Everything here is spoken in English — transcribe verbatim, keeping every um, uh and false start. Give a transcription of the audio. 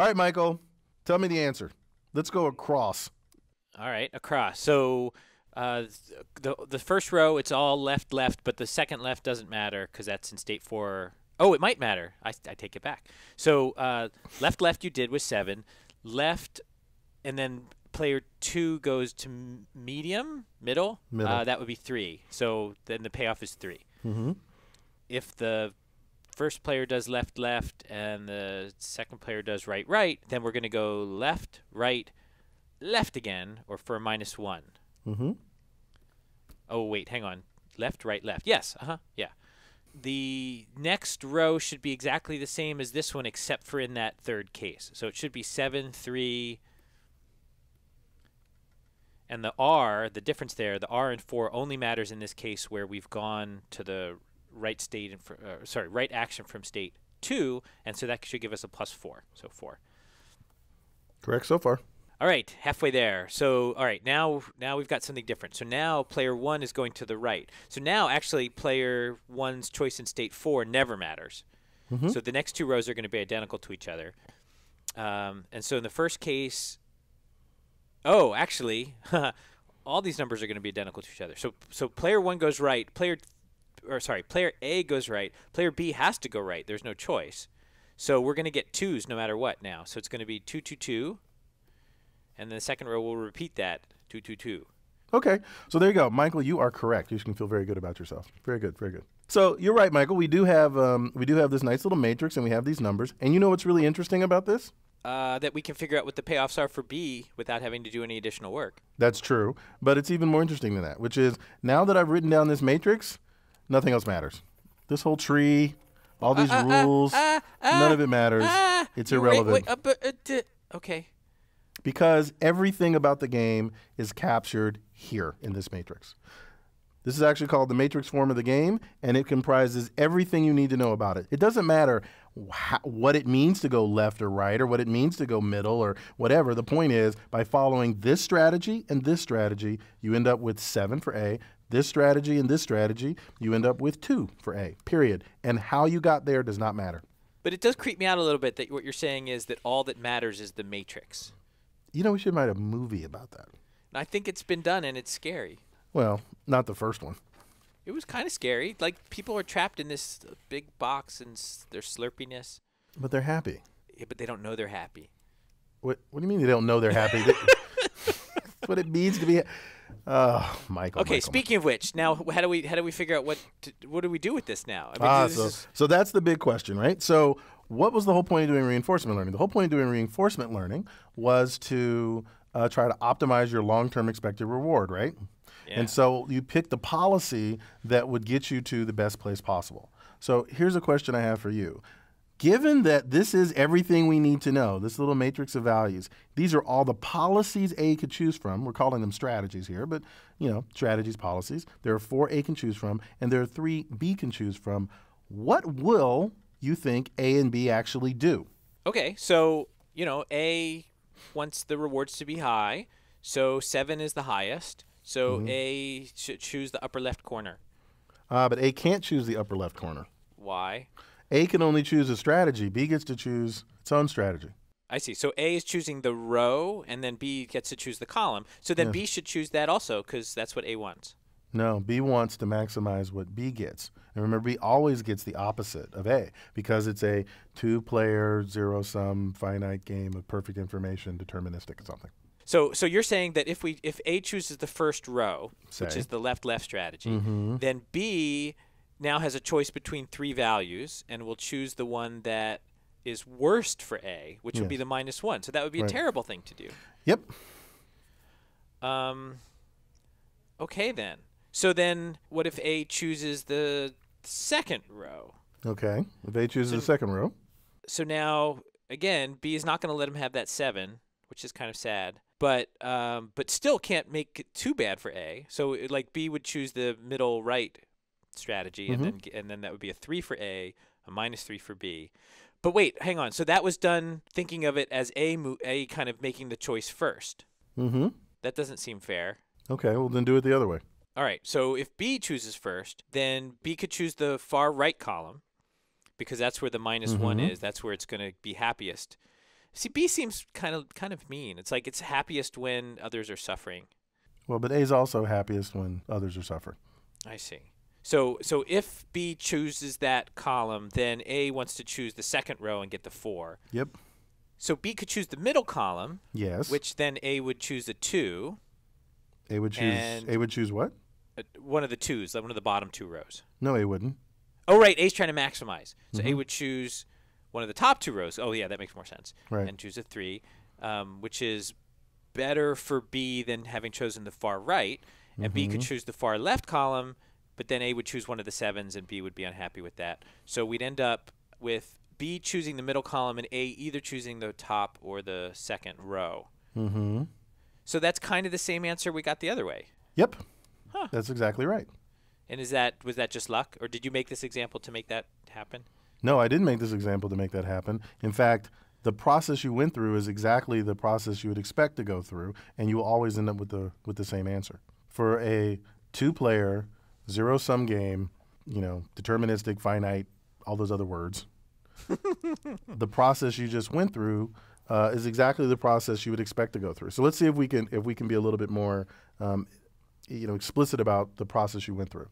All right, Michael, tell me the answer. Let's go across. All right, across. So uh, the the first row, it's all left, left, but the second left doesn't matter because that's in state four. Oh, it might matter. I, I take it back. So uh, left, left you did was seven. Left, and then player two goes to m medium, middle. middle. Uh, that would be three. So then the payoff is three. Mm-hmm. If the first player does left, left, and the second player does right, right, then we're going to go left, right, left again, or for a minus one. Mm-hmm. Oh, wait, hang on. Left, right, left. Yes, uh-huh, yeah. The next row should be exactly the same as this one except for in that third case. So it should be seven, three, and the R, the difference there, the R and four only matters in this case where we've gone to the right state, and uh, sorry, right action from state two, and so that should give us a plus four, so four. Correct so far. All right, halfway there. So, all right, now now we've got something different. So now player one is going to the right. So now actually player one's choice in state four never matters. Mm-hmm. So the next two rows are going to be identical to each other. Um, and so in the first case, oh, actually, all these numbers are going to be identical to each other. So so player one goes right. Player, or sorry, player A goes right. Player B has to go right. There's no choice. So we're going to get twos no matter what now. So it's going to be two, two, two. And then the second row will repeat that, two, two, two. Okay, so there you go. Michael, you are correct. You can feel very good about yourself. Very good, very good. So you're right, Michael. We do have um, we do have this nice little matrix, and we have these numbers. And you know what's really interesting about this? Uh, that we can figure out what the payoffs are for B without having to do any additional work. That's true, but it's even more interesting than that, which is now that I've written down this matrix, nothing else matters. This whole tree, all these uh, uh, rules, uh, uh, none uh, of it matters. Uh, it's irrelevant. Wait, wait, uh, but, uh, d okay. Because everything about the game is captured here in this matrix. This is actually called the matrix form of the game, and it comprises everything you need to know about it. It doesn't matter wh what it means to go left or right, or what it means to go middle or whatever. The point is, by following this strategy and this strategy, you end up with seven for A, this strategy and this strategy, you end up with two for A, period. And how you got there does not matter. But it does creep me out a little bit that what you're saying is that all that matters is the matrix. You know, we should make a movie about that. I think it's been done, and it's scary. Well, not the first one. It was kind of scary. Like, people are trapped in this big box and s their slurpiness. But they're happy. Yeah, but they don't know they're happy. What What do you mean they don't know they're happy? That's what it means to be. Oh, Michael. Okay. Michael, speaking Michael. of which, now how do we how do we figure out what to, what do we do with this now? I mean, ah, this so is so that's the big question, right? So. What was the whole point of doing reinforcement learning? The whole point of doing reinforcement learning was to uh, try to optimize your long-term expected reward, right? Yeah. And so you pick the policy that would get you to the best place possible. So here's a question I have for you. Given that this is everything we need to know, this little matrix of values, these are all the policies A could choose from. We're calling them strategies here, but you know, strategies, policies. There are four A can choose from, and there are three B can choose from. What will you think A and B actually do? Okay, so, you know, A wants the rewards to be high, so seven is the highest, so mm-hmm. A should choose the upper left corner. Ah, uh, but A can't choose the upper left corner. Why? A can only choose a strategy. B gets to choose its own strategy. I see. So A is choosing the row, and then B gets to choose the column. So then yeah. B should choose that also, because that's what A wants. No, B wants to maximize what B gets. And remember, B always gets the opposite of A because it's a two-player, zero-sum, finite game of perfect information, deterministic or something. So so you're saying that if we if A chooses the first row, Say. which is the left-left strategy, mm-hmm. then B now has a choice between three values and will choose the one that is worst for A, which yes. would be the minus one. So that would be right. a terrible thing to do. Yep. Um. Okay, then. So then what if A chooses the second row? Okay. If A chooses so, the second row. So now, again, B is not going to let him have that seven, which is kind of sad, but um, but still can't make it too bad for A. So it, like B would choose the middle right strategy, mm-hmm. and, then, and then that would be a three for A, a minus three for B. But wait, hang on. So that was done thinking of it as A, mo A kind of making the choice first. Mm-hmm. That doesn't seem fair. Okay. Well, then do it the other way. All right, so if B chooses first, then B could choose the far right column because that's where the minus mm-hmm. one is. That's where it's going to be happiest. See, B seems kind of kind of mean. It's like it's happiest when others are suffering. Well, but A is also happiest when others are suffering. I see. So so if B chooses that column, then A wants to choose the second row and get the four. Yep. So B could choose the middle column. Yes. Which then A would choose a two. A would choose A would choose what? One of the twos, one of the bottom two rows. No, A wouldn't. Oh, right. A's trying to maximize. So mm-hmm. A would choose one of the top two rows. Oh, yeah, that makes more sense. Right. And choose a three, um, which is better for B than having chosen the far right. And mm-hmm. B could choose the far left column, but then A would choose one of the sevens, and B would be unhappy with that. So we'd end up with B choosing the middle column and A either choosing the top or the second row. Mm-hmm. So that's kind of the same answer we got the other way. Yep. Huh. That's exactly right. And is that was that just luck, or did you make this example to make that happen? No, I didn't make this example to make that happen. In fact, the process you went through is exactly the process you would expect to go through, and you will always end up with the with the same answer. For a two-player, zero-sum game, you know, deterministic, finite, all those other words, the process you just went through uh, is exactly the process you would expect to go through. So let's see if we can if we can be a little bit more um, you know, explicit about the process you went through.